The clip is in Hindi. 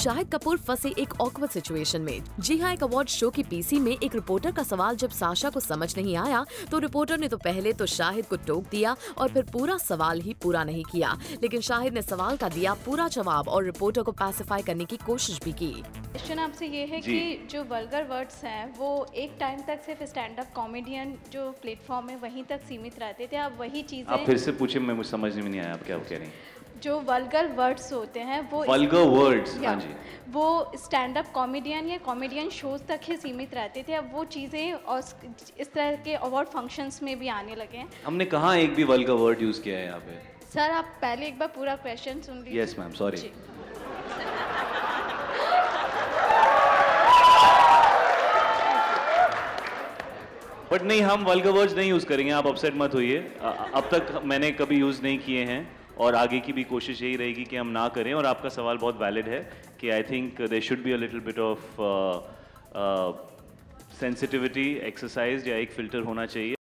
शाहिद कपूर फंसे एक ऑकवर्ड सिचुएशन में। जी हां, एक अवार्ड शो की पीसी में एक रिपोर्टर का सवाल जब साशा को समझ नहीं आया तो रिपोर्टर ने तो पहले तो शाहिद को टोक दिया और फिर पूरा सवाल ही पूरा नहीं किया, लेकिन शाहिद ने सवाल का दिया पूरा जवाब और रिपोर्टर को पैसिफाई करने की कोशिश भी की। क्वेश्चन आपसे ये है कि जो वल्गर वर्ड्स हैं वो एक टाइम तक सिर्फ स्टैंड अप कॉमेडियन जो प्लेटफॉर्म है वहीं तक सीमित रहते थे, आप वही चीजें आप फिर से पूछे, मैं मुझे समझ नहीं आया आप क्या कह रही हैं। जो वल्गर वर्ड्स होते हैं वो वल्गर वर्ड्स वो स्टैंड अप कॉमेडियन या कॉमेडियन शोज तक ही सीमित रहते थे, अब वो चीज़ें और इस तरह के अवार्ड फंक्शंस में भी आने लगे हैं। हमने कहाँ एक भी वल्गर वर्ड यूज़ किया है यहाँ पे? सर आप पहले एक बार पूरा क्वेश्चन सुन लीजिए। Yes ma'am, sorry. बट नहीं, हम वल्गर वर्ड्स नहीं यूज़ करेंगे, आप अपसेट मत होइए। अब तक मैंने कभी यूज़ नहीं किए हैं और आगे की भी कोशिश यही रहेगी कि हम ना करें। और आपका सवाल बहुत वैलिड है कि I think there should be a little bit of sensitivity exercise या एक फिल्टर होना चाहिए।